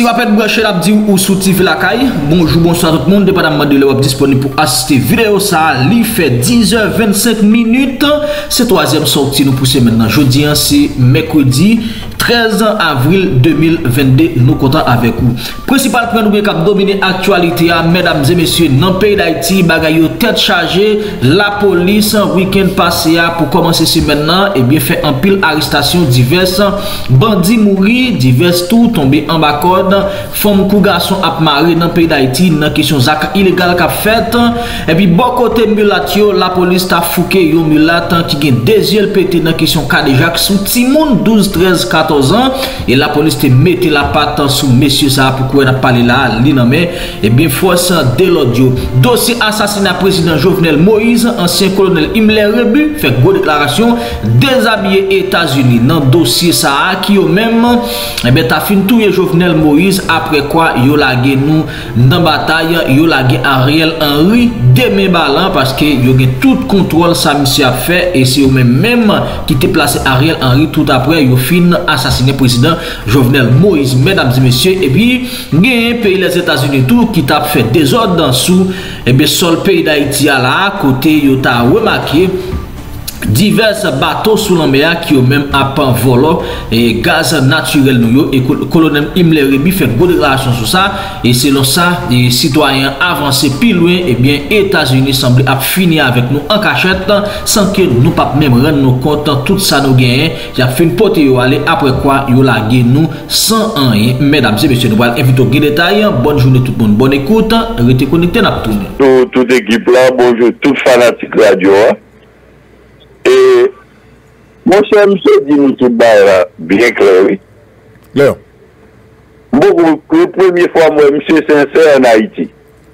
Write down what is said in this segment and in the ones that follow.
Si vous avez branché la vidéo ou soutif la caille, bonjour, bonsoir tout le monde. Département de l'Europe disponible pour assister vidéo. Ça lui fait 10h25. C'est troisième sortie nous pousser maintenant. Jeudi, c'est mercredi 13 avril 2022. Nous comptons avec vous. Principal point nous cap dominer actualité, mesdames et messieurs, dans le pays d'Haïti, bagayo tête chargée. La police, week-end passé pour commencer ce maintenant, et bien fait un pile arrestation diverses. Bandits mourir, diverses tout tombés en bas. Femme kou garçon ap mari dans pays d'Haïti dans question zak illégal qu'a fait et puis bon côté mulatio la police t'a fouqué yo mulatant qui gen deux yeux pété dans question cas de Jacques sous timoun 12 13 14 ans et la police te metté la patte sous monsieur ça pour qu'on a parlé là li nan men et bien force de l'audio dossier assassinat président Jovenel Moïse ancien colonel Imler Rebu fait gros déclaration déshabillé États-Unis dans dossier ça qui au même et bien t'a fin touye Jovenel Moïse après quoi yo lage nous dans bataille yo lage Ariel Henry demain balan parce que yo gen tout contrôle ça monsieur a fait et c'est eux même qui te placé Ariel Henry tout après yo fin assassiné président Jovenel Moïse mesdames et messieurs et puis gen pays les États-Unis tout qui t'a fait désordre sous et bien sol pays d'Haïti là côté yo t'a remarqué divers bateaux sous la mer qui ont même appan volant et gaz naturel nous et colonel Imler Rebu fait gros déclaration sur ça et selon ça les citoyens avancés plus loin et bien États-Unis semblent finir avec nous en cachette sans que nous pas même rendre nos comptes tout ça nous gagne j'ai fait une pote yo aller après quoi yo la nous sans rien mesdames et messieurs nous allons inviter au détail bonne journée tout le monde bonne écoute restez connectés n'a toute équipe là bonjour tout fanatique radio mon cher monsieur dit nous tout bas là, bien clair, oui. Léon. Bon, la première fois, moi, monsieur sincère en Haïti.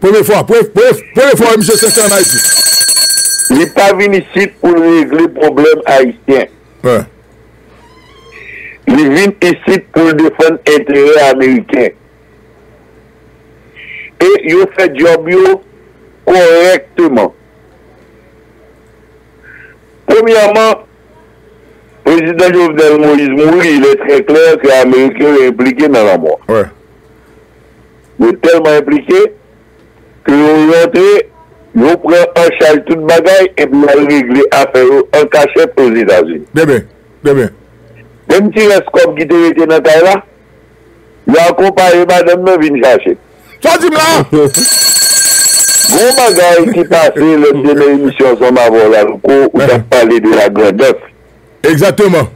Première fois, monsieur sincère en Haïti. Il n'est pas venu ici pour régler le problème haïtien. Ouais. Il est venu ici pour défendre l'intérêt américain. Et il fait du job correctement. Premièrement, le président Jovenel Moïse mourit, il est très clair que les Américains sont impliqués dans la mort. Ouais. Ils sont tellement impliqués que ils ont entré, ils ont pris en charge toute bagaille et ils ont réglé l'affaire en cachette aux États-Unis. Bien. Même si l'escope qui était dans ta là, il a accompagné madame de venir chercher. Toi, dis-moi! Gros bagaille qui passait lors de l'émission sur ma voile, où tu as parlé de la grande œuvre. Exactement.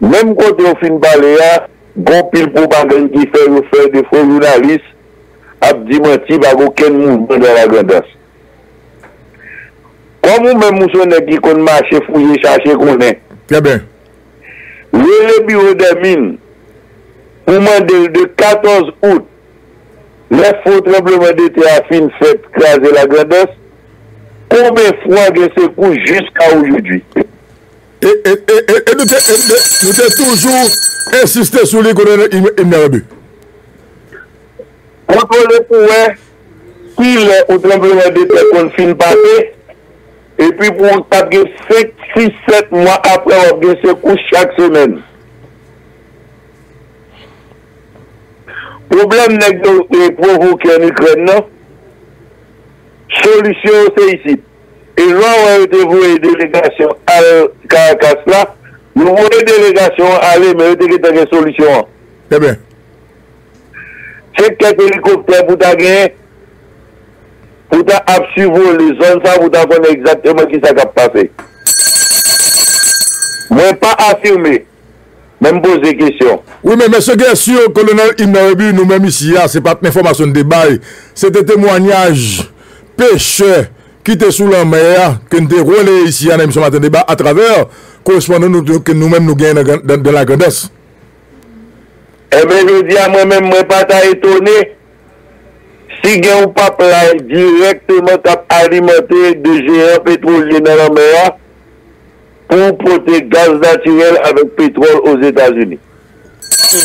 Même quand on fin parler, bon pile propagande qui fait le faire des faux journalistes, a dit menti par aucun mouvement de la grandeur. Comme vous-même, vous savez qui qu'on marche, fouiller, chercher, qu'on est. Très bien. Le bureau des mines, pour demander de 14 août, les faux tremblements de terre fin fait craser la grandeur. Combien de fois de secours jusqu'à aujourd'hui? Et nous t'es toujours insisté sur les colonels Imler Rebu. Quand on le pourrait, il est au tremblement de terre qu'on finit par passer, et puis pour ne pas que 5, 6, 7 mois après avoir des secours chaque semaine. Le problème n'est que provoqué en Ukraine, non? Solution, c'est ici. Et là, on a été voué délégation à Caracas là. Nous voulons délégation à aller, mais on a une solution. Très bien. C'est quelques hélicoptères pour ta gagner, pour ta absorber les zones, ça, pour ta connaître exactement ce qui s'est passé. Moi, je n'ai pas affirmé, même poser des questions. Oui, mais ce qui est sûr, colonel Imler Rebu, nous-mêmes ici, ce n'est pas une information de débat, c'est un témoignage. Pêcheurs qui étaient sous la mer, que nous avons relais ici à l'émission matin débat à travers correspondants que nous-mêmes nous gagnons dans la grandesse. Eh bien, je dis à moi-même, je ne suis pas étonné si vous n'avez pas directement alimenté de géants pétroliers dans la mer pour protéger gaz naturel avec pétrole aux États-Unis. Je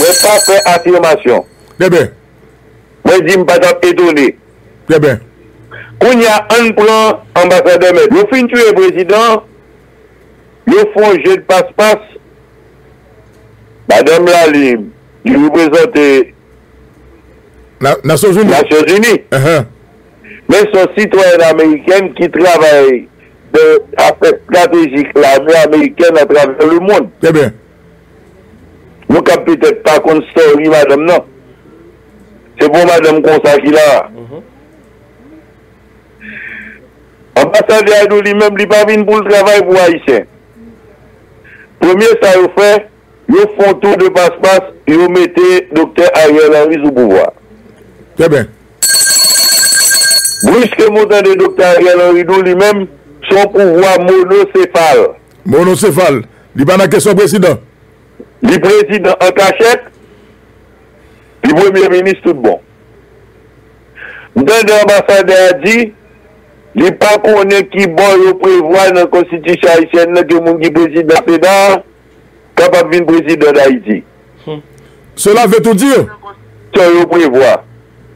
ne vais pas faire affirmation. Eh bien. Moi, je ne suis pas étonné. Très bien. Quand il y a un plan ambassadeur, le fin tuer le président, le font jeu de passe-passe, Madame Lali, qui représente les Nations Unies. Mais son citoyen américain qui travaille avec stratégique l'armée américaine à travers le monde. Très bien. Nous ne pouvons peut-être pas construire, madame, non. C'est pour madame Consa qui l'a. L'ambassadeur de lui-même, il n'est pas venu pour le travail pour Haïtien. Premier, ça vous fait, vous font tour de passe-passe et vous mettez Dr. Ariel Henry sous pouvoir. Très bien. Brusque montant de Dr. Ariel Henry lui-même, son pouvoir monocéphale. Monocéphale. Il n'y a pas de question président. Le président en cachette, le premier ministre tout bon. L'ambassadeur a dit, les pas qu'on est qui bon prévoit dans la constitution haïtienne que mon président Pédard capable de président d'Haïti. Cela veut tout dire. Ça vous prévoit.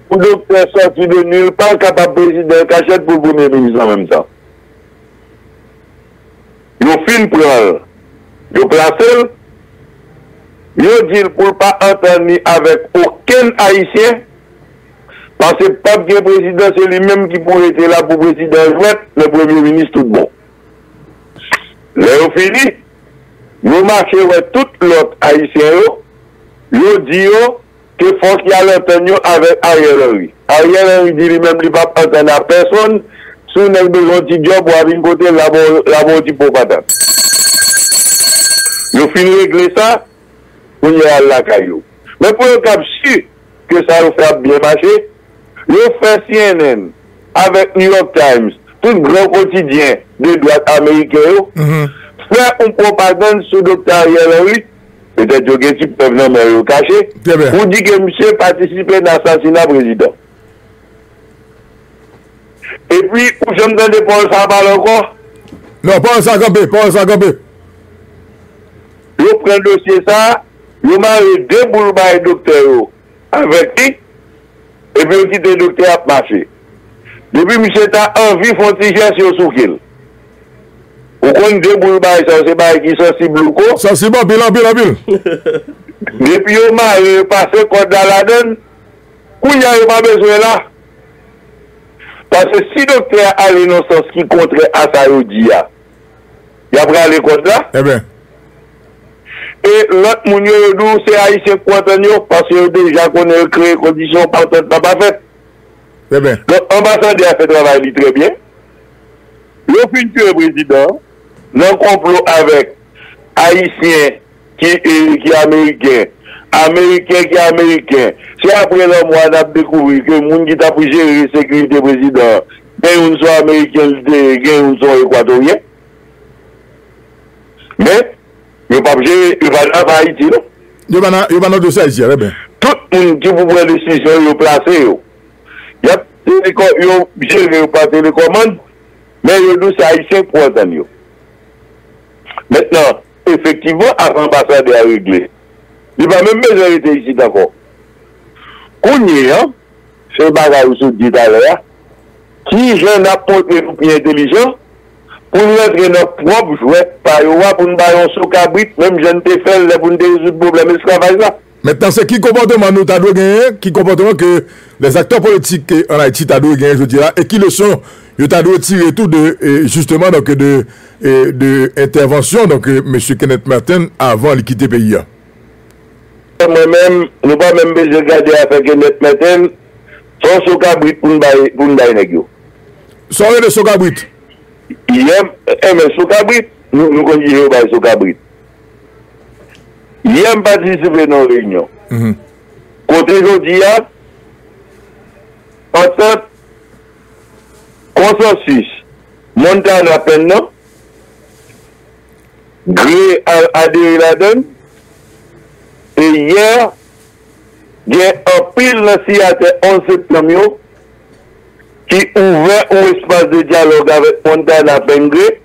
Pour docteur sorti de nulle part capable président cachette pour le premier ministre en même temps. Vous fin prend, vous placez, vous dites pour ne pas entendre avec aucun haïtien. Parce que pas bien président, c'est lui-même qui pourrait être là pour président le premier ministre tout bon. Là, au fini, nous marchons avec tout l'autre haïtien, nous disons que faut qu'il y ait l'entente avec Ariel Henry. Ariel Henry dit lui-même qu'il ne va pas entendre à personne, si on a besoin de job pour avoir une côté la petite patate. Nous finissons régler ça, on y a la caillou. Mais pour le cap sûr que ça nous fait bien marcher, le fait CNN avec New York Times, tout grand quotidien de droite américaine, fait une propagande sur Dr. Ariel Henry, peut-être que tu peux venir me le cacher, pour dire que monsieur participait à l'assassinat président. Et puis, où je me donne pour ça parle encore? Non, pas en s'accompagner, pas en s'accompagner. Je prends le dossier ça, je m'en déboule par le docteur avec lui. Et puis, on quitte le docteur à marcher. Depuis, monsieur, t'as envie de faire un petit geste sur Soukil. On compte deux boules bail, ça, c'est bail qui sont si bloqués. Ça, c'est bon, bilan, bilan, bilan. Depuis, on m'a passé contre la donne. Où il n'y a pas besoin là? Parce que si le docteur a l'innocence qui contre à Saoudia, il y a pas les contre là. Eh bien. Et l'autre monde, c'est Haïtien Pointanio, parce que déjà qu'on a créé des conditions partantes n'a pas fait. Eh bien. Donc, l'ambassadeur a fait travail très bien. Le futur président, dans complot avec Haïtien qui est américain, américain qui est américain, c'est après le mois d'après découvrir que le monde qui a pu gérer la sécurité président, gagne une soit américaine, gagne une soit équatorienne. Mais, il n'y a pas de Haïti, non? Il n'y a pas de Haïti, eh bien. Tout le monde qui vous prend des décisions, il est placé. Il y a des télécommandes, mais il y a des Haïtiens pour entendre. Maintenant, effectivement, avant l'ambassadeur à régler, il n'y a pas même besoin d'être ici, d'accord? Qu'on y a, c'est le bagage où je dis d'ailleurs, qui j'en apporte des plus intelligents, pour nous mettre notre propre jouet par là, pour nous bailler sous cabrit, même je ne te fais pour nous résoudre le problème de l'esclavage là. Maintenant, c'est qui comportement nous t'as dû gagner, qui comportement que les acteurs politiques en Haïti t'as dû gagner, je dirais, et qui le sont, ils t'as dû tirer tout de, justement, donc, de intervention, donc, M. Kenneth Mertens avant de quitter le pays. Moi-même, nous pas même besoin de garder avec Kenneth Mertens, sans sous cabrit pour nous bailler. Sans le sous cabrit. Il aime le sous-cabrit, nous continuons par le sous-cabrit. Il aime participer dans nos réunions. Côté aujourd'hui, en fait, consensus, montagne à peine, non? Gré à adhérer la donne. Et hier, il y a un pile lancé à 11 septembre. Qui ouvre un espace de dialogue avec Montana Bengré.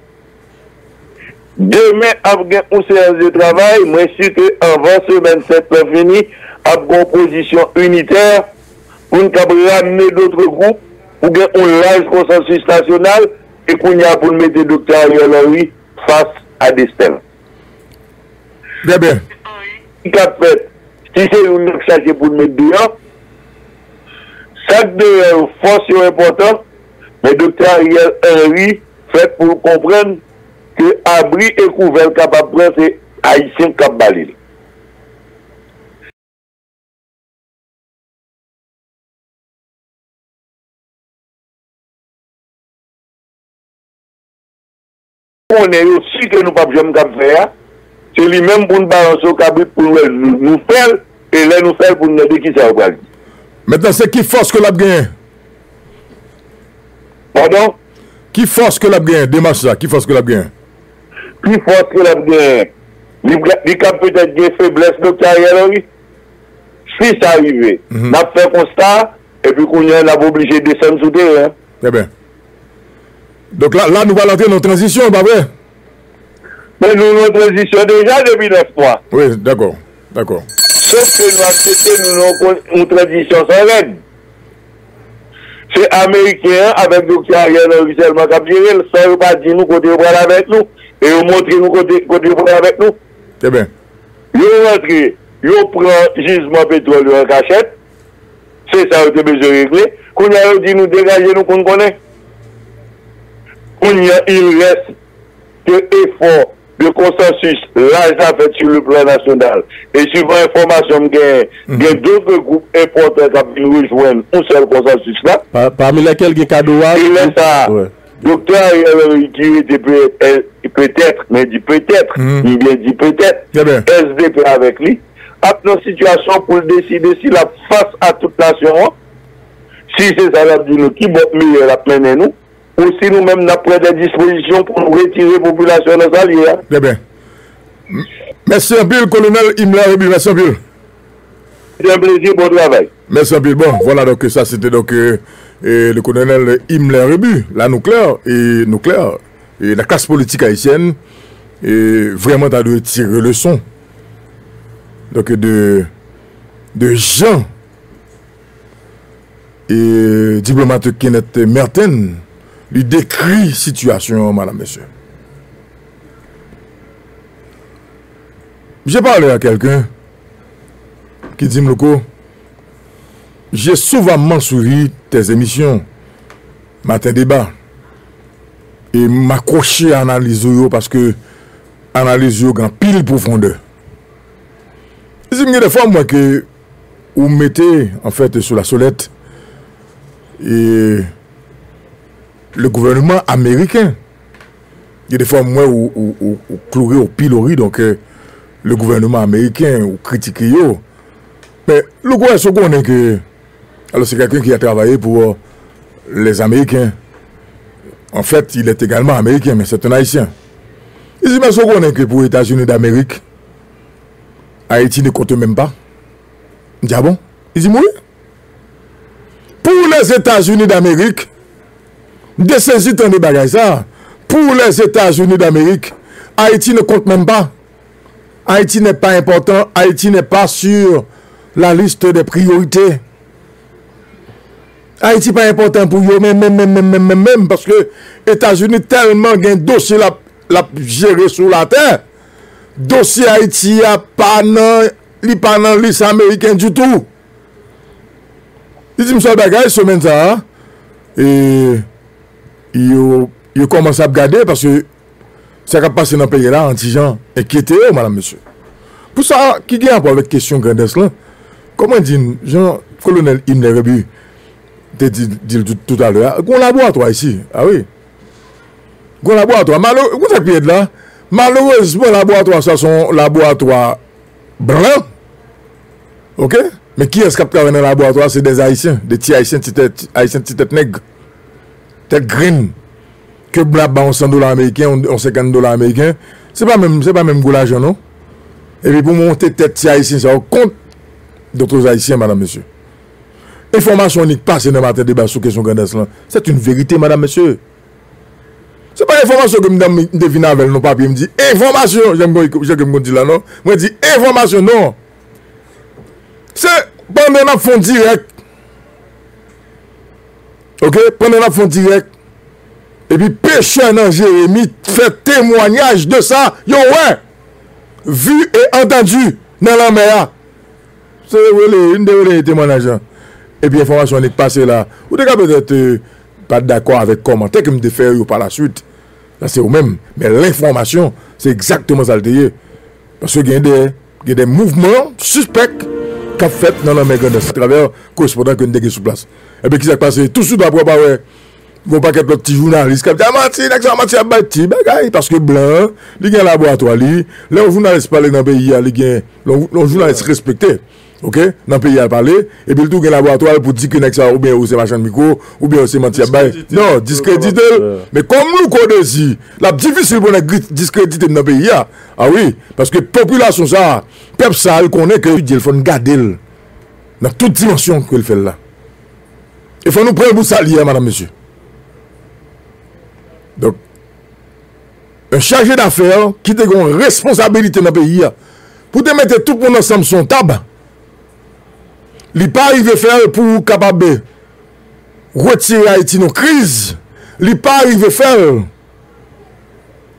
Demain, après une séance de travail, moi je suis que avant ce 27 fini, après une position unitaire, pour nous ramener d'autres groupes, pour qu'on large consensus national et qu'on y a pour mettre le docteur Ariel Henry face à Destin. Très bien. qui a fait, si c'est une charge pour mettre dehors, ça de force est important, mais docteur Ariel Henry fait pour comprendre que abri et couvert capable de prendre, c'est Haïtien qui a balayé. On est aussi que nous ne pouvons pas faire, c'est lui-même pour nous balancer au cabri pour nous faire, et là nous faire pour nous dire qui ça va dire. Maintenant, c'est qui force que l'a gagné? Pardon? Qui force que l'a gagné? Démarche ça, qui force que l'a gagné? Qui force que l'a gagné? Il y a peut-être des faiblesses de carrière, oui. Si ça arrive, on a fait constat, et puis qu'on est obligé de descendre sous terre. Très bien. Donc là, nous allons entrer dans la transition, pas vrai? Mais nous, nous transition déjà depuis 9 mois. Oui, d'accord, d'accord. Sauf que nous acceptons une transition sans règle. C'est américain avec nous qui arrivent seulement à Gabriel, ça ne veut pas dire nous côté avec nous, et nous montrer nous côté avec nous. C'est bien. Ils rentrent, ils prennent gisement pétrole en cachette, c'est ça que nous besoin de régler, qu'on a dit nous dégager, nous qu'on connaît. Il reste que effort de consensus largement fait sur le plan national. Et suivant l'information, il y a d'autres groupes importants qui nous rejoignent un seul consensus là. Parmi lesquels il y a Kadoua. Il est ça. Docteur qui était peut-être, mais dit peut-être, il vient dit peut-être, SDP avec lui, a une situation pour décider si la face à toute nation, si c'est ça qui nous qui va mieux la pleine et nous. Si nous-mêmes nous prenons des dispositions pour nous retirer la population de nos alliés. Très bien. Merci un peu, colonel Imler Rebu. Merci un peu. C'est un plaisir, bon travail. Merci un peu. Bon, voilà, donc ça c'était donc le colonel Imler Rebu, la nucléaire et nucléaire. Et la classe politique haïtienne, et vraiment, tu as dû tirer le son. Donc de gens et diplomate Kenneth Mertens. Il décrit situation, madame, monsieur. J'ai parlé à quelqu'un qui dit, Mloko, j'ai souvent souri tes émissions, matin débat, et m'accroché à l'analyse parce que l'analyse est en pile profondeur. Je dis, il y a des fois, moi, que vous mettez, en fait, sur la solette, et le gouvernement américain. Il y a des fois moins où clouer au pilori, donc le gouvernement américain ou critiquer. Mais le gouvernement est que. Alors c'est quelqu'un qui a travaillé pour les Américains. En fait, il est également américain, mais c'est un Haïtien. Il dit, mais ce qu'on est que pour les États-Unis d'Amérique, Haïti ne compte même pas. Il dit, ah bon? Il dit, oui. Pour les États-Unis d'Amérique, de saisir tant de bagages ça. Pour les États-Unis d'Amérique, Haïti ne compte même pas. Haïti n'est pas important. Haïti n'est pas sur la liste des priorités. Haïti n'est pas important pour eux, même, parce que les États-Unis tellement gagnent dossier la gérer sous la terre. Dossier Haïti a pas dans la liste américaine du tout. Ils disent, ça bagage, semaine ça. Et il commence à regarder parce que ça va passer dans le pays là, anti-gens, inquiété, madame, monsieur. Pour ça, qui vient pour avec question grandesse là? Comment dit Jean, colonel Imler Rebu, tu dit tout à l'heure, qu'on la boit, toi, ici. Ah oui. Qu'on la boit, toi. Malheureusement, la boit, toi, ça sont laboratoires blancs. OK? Mais qui est-ce qui a travaillé dans le laboratoire? C'est des Haïtiens, des petits Haïtiens, petits têtes nègres. Tête green, que blabla on $100 américain, on $50 américain, c'est pas même goût l'argent, non? Et puis pour monter tête haïtien, ça compte d'autres haïtiens, madame, monsieur. Information n'est pas passée dans ma tête débat sur question grandesse là. C'est une vérité, madame, monsieur. C'est pas information que madame devine avec nos papiers, me dit information, j'aime bien que me dit là, non? Moi, dit information, non. C'est pendant un fond direct. Ok, prenez la fond direct. Et puis, pécheur dans Jérémie fait témoignage de ça. Yo, ouais. Vu et entendu. Dans la mer, c'est une des témoignages. Et puis l'information est passée là. Vous n'êtes peut-être pas d'accord avec le commentaire que je fais par la suite. C'est vous-même. Mais l'information, c'est exactement ça. Parce qu'il y a des mouvements suspects qui ont fait dans la mer à travers le correspondant qui est sur place. Et puis qui s'est passé tout de suite après, vous n'avez pas qu'un petit journaliste qui a dit ah, parce que blanc, il y a un laboratoire, les journalistes parlent dans le pays, les journalistes respectés, ok, dans le pays à parler, et puis tout un laboratoire pour dire que ça ou bien c'est machin de micro, ou bien c'est menti à bail. Non, discréditer. Mais comme nous connaissons, la difficile pour nous discréditer dans le pays, ah oui, parce que la population, ça, le peuple, ça, elle connaît qu'il faut nous garder dans toute dimension qu'elle fait là. Il faut nous prendre pour ça, madame, monsieur. Donc, un chargé d'affaires qui a une responsabilité dans le pays, pour te mettre tout le monde ensemble sur son table, il n'est pas arrivé à faire pour être capable de retirer Haïti dans la crise, il n'est pas arrivé à faire.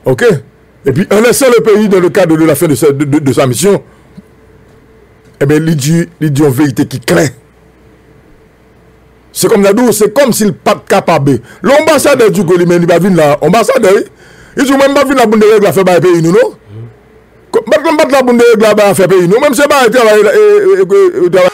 Ok? Et puis, en laissant le pays dans le cadre de la fin de sa mission, eh bien, il dit une vérité qui est claire. C'est comme la douce, c'est comme s'il n'est pas capable. L'ambassadeur du Golimène, il va venir là. L'ambassadeur, il ne va même pas venir là pour ne pas faire un pays, nous, non? Il ne va pas venir là pour ne pas faire un pays, nous. Même si c'est pas un travail.